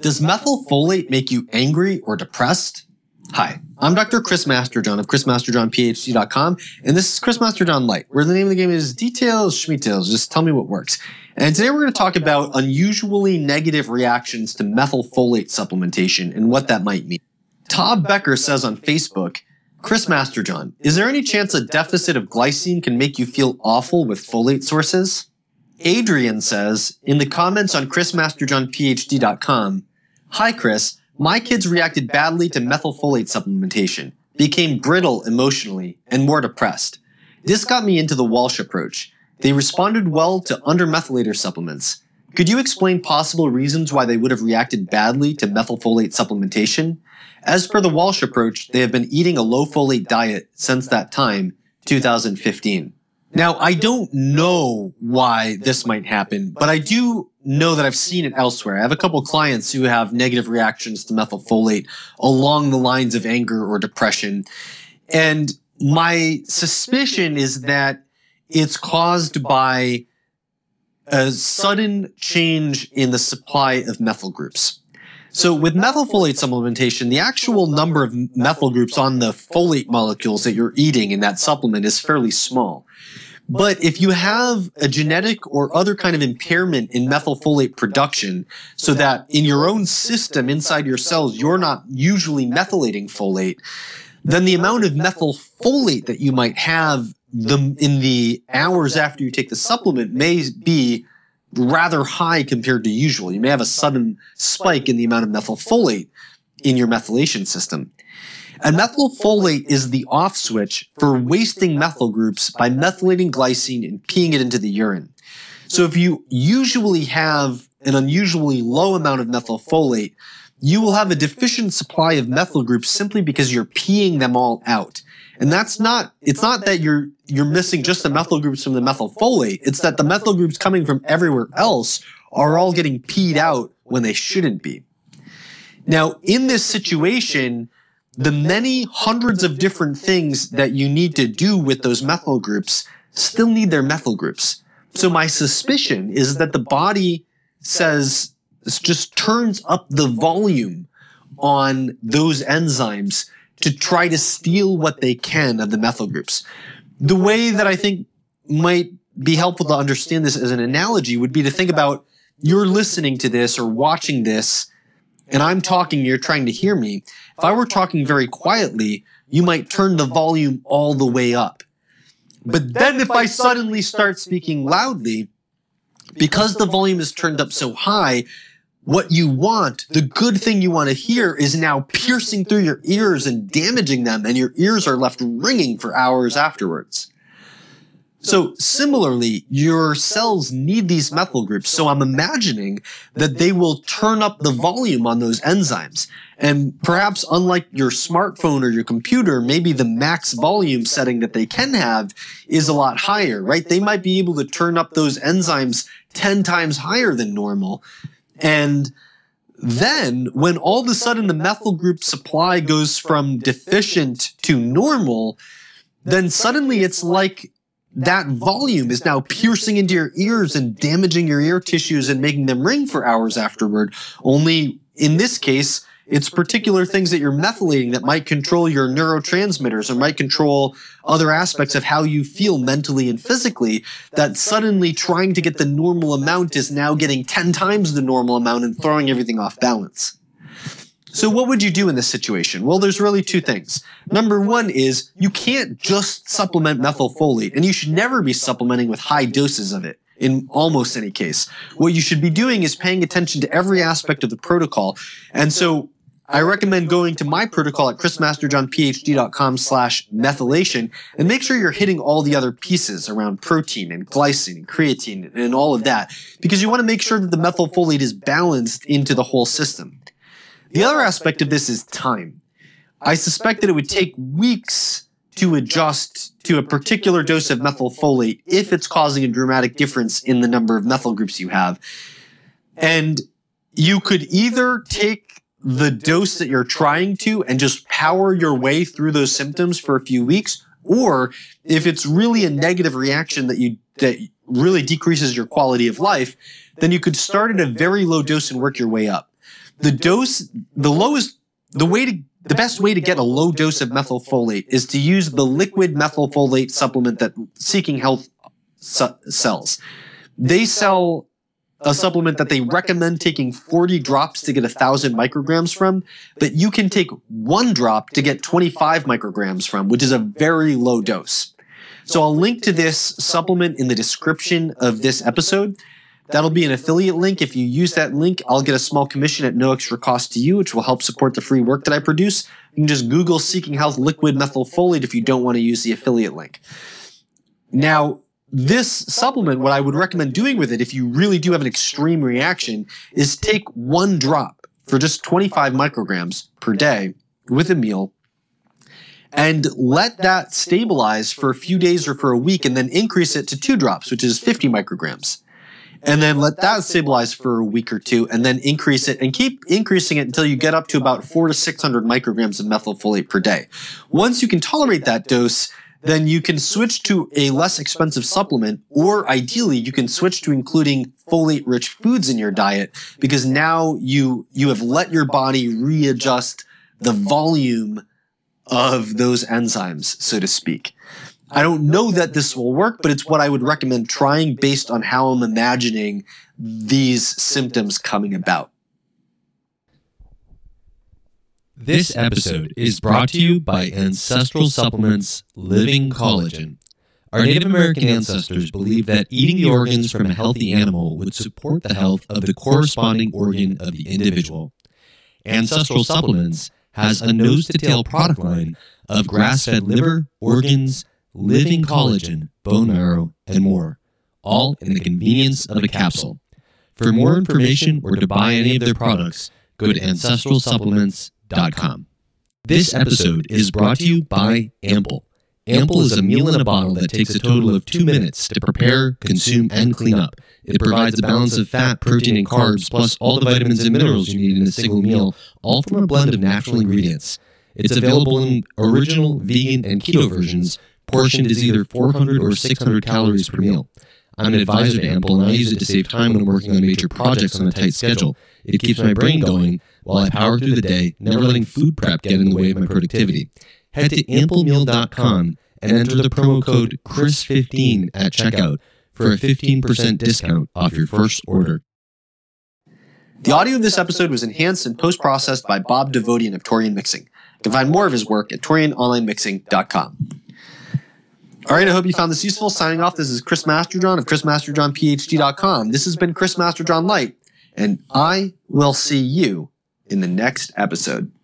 Does methylfolate make you angry or depressed? Hi, I'm Dr. Chris Masterjohn of ChrisMasterjohnPhD.com, and this is Chris Masterjohn Lite, where the name of the game is details, schmeetails, just tell me what works. And today we're going to talk about unusually negative reactions to methylfolate supplementation and what that might mean. Todd Becker says on Facebook, Chris Masterjohn, is there any chance a deficit of glycine can make you feel awful with folate sources? Adrian says, in the comments on ChrisMasterjohnPhD.com, Hi Chris, my kids reacted badly to methylfolate supplementation, became brittle emotionally, and more depressed. This got me into the Walsh approach. They responded well to undermethylator supplements. Could you explain possible reasons why they would have reacted badly to methylfolate supplementation? As per the Walsh approach, they have been eating a low-folate diet since that time, 2015. Now, I don't know why this might happen, but I do know that I've seen it elsewhere. I have a couple clients who have negative reactions to methylfolate along the lines of anger or depression. And my suspicion is that it's caused by a sudden change in the supply of methyl groups. So with methylfolate supplementation, the actual number of methyl groups on the folate molecules that you're eating in that supplement is fairly small. But if you have a genetic or other kind of impairment in methylfolate production, so that in your own system, inside your cells, you're not usually methylating folate, then the amount of methylfolate that you might have in the hours after you take the supplement may be rather high compared to usual. You may have a sudden spike in the amount of methylfolate in your methylation system. And methylfolate is the off switch for wasting methyl groups by methylating glycine and peeing it into the urine. So if you usually have an unusually low amount of methylfolate, you will have a deficient supply of methyl groups simply because you're peeing them all out. And that's not, it's not that you're missing just the methyl groups from the methylfolate. It's that the methyl groups coming from everywhere else are all getting peed out when they shouldn't be. Now, in this situation, the many hundreds of different things that you need to do with those methyl groups still need their methyl groups. So my suspicion is that the body says, just turns up the volume on those enzymes to try to steal what they can of the methyl groups. The way that I think might be helpful to understand this as an analogy would be to think about you're listening to this or watching this, and I'm talking, you're trying to hear me. If I were talking very quietly, you might turn the volume all the way up. But then if I suddenly start speaking loudly, because the volume is turned up so high, what you want, the good thing you want to hear, is now piercing through your ears and damaging them, and your ears are left ringing for hours afterwards. So similarly, your cells need these methyl groups, so I'm imagining that they will turn up the volume on those enzymes. And perhaps unlike your smartphone or your computer, maybe the max volume setting that they can have is a lot higher, right? They might be able to turn up those enzymes 10 times higher than normal. And then when all of a sudden the methyl group supply goes from deficient to normal, then suddenly it's like that volume is now piercing into your ears and damaging your ear tissues and making them ring for hours afterward. Only in this case, it's particular things that you're methylating that might control your neurotransmitters or might control other aspects of how you feel mentally and physically, that suddenly trying to get the normal amount is now getting 10 times the normal amount and throwing everything off balance. So what would you do in this situation? Well, there's really two things. Number one is you can't just supplement methylfolate, and you should never be supplementing with high doses of it. In almost any case, what you should be doing is paying attention to every aspect of the protocol. And so I recommend going to my protocol at chrismasterjohnphd.com/methylation and make sure you're hitting all the other pieces around protein and glycine and creatine and all of that, because you want to make sure that the methylfolate is balanced into the whole system. The other aspect of this is time. I suspect that it would take weeks to adjust to a particular dose of methylfolate if it's causing a dramatic difference in the number of methyl groups you have. And you could either take the dose that you're trying to and just power your way through those symptoms for a few weeks, or if it's really a negative reaction that really decreases your quality of life, then you could start at a very low dose and work your way up. The dose, the lowest, the way to, the best way to get a low dose of methylfolate is to use the liquid methylfolate supplement that Seeking Health sells. They sell a supplement that they recommend taking 40 drops to get 1,000 micrograms from, but you can take 1 drop to get 25 micrograms from, which is a very low dose. So I'll link to this supplement in the description of this episode. That'll be an affiliate link. If you use that link, I'll get a small commission at no extra cost to you, which will help support the free work that I produce. You can just Google Seeking Health Liquid Methylfolate if you don't want to use the affiliate link. Now, this supplement, what I would recommend doing with it, if you really do have an extreme reaction, is take 1 drop for just 25 micrograms per day with a meal and let that stabilize for a few days or for a week, and then increase it to 2 drops, which is 50 micrograms. And then let that stabilize for a week or two, and then increase it and keep increasing it until you get up to about 400 to 600 micrograms of methylfolate per day. Once you can tolerate that dose, then you can switch to a less expensive supplement, or ideally you can switch to including folate-rich foods in your diet, because now you have let your body readjust the volume of those enzymes, so to speak. I don't know that this will work, but it's what I would recommend trying based on how I'm imagining these symptoms coming about. This episode is brought to you by Ancestral Supplements Living Collagen. Our Native American ancestors believed that eating the organs from a healthy animal would support the health of the corresponding organ of the individual. Ancestral Supplements has a nose-to-tail product line of grass-fed liver, organs, living collagen, bone marrow, and more, all in the convenience of a capsule. For more information or to buy any of their products, go to AncestralSupplements.com. This episode is brought to you by Ample. Ample is a meal in a bottle that takes a total of 2 minutes to prepare, consume, and clean up. It provides a balance of fat, protein, and carbs, plus all the vitamins and minerals you need in a single meal, all from a blend of natural ingredients. It's available in original, vegan, and keto versions, portioned as either 400 or 600 calories per meal. I'm an advisor to Ample, and I use it to save time when working on major projects on a tight schedule. It keeps my brain going while I power through the day, never letting food prep get in the way of my productivity. Head to Amplemeal.com and enter the promo code CHRIS15 at checkout for a 15% discount off your first order. The audio of this episode was enhanced and post-processed by Bob Devodian of Torian Mixing. You can find more of his work at TorianOnlineMixing.com. All right, I hope you found this useful. Signing off, this is Chris Masterjohn of ChrisMasterjohnPhD.com. This has been Chris Masterjohn Lite, and I will see you in the next episode.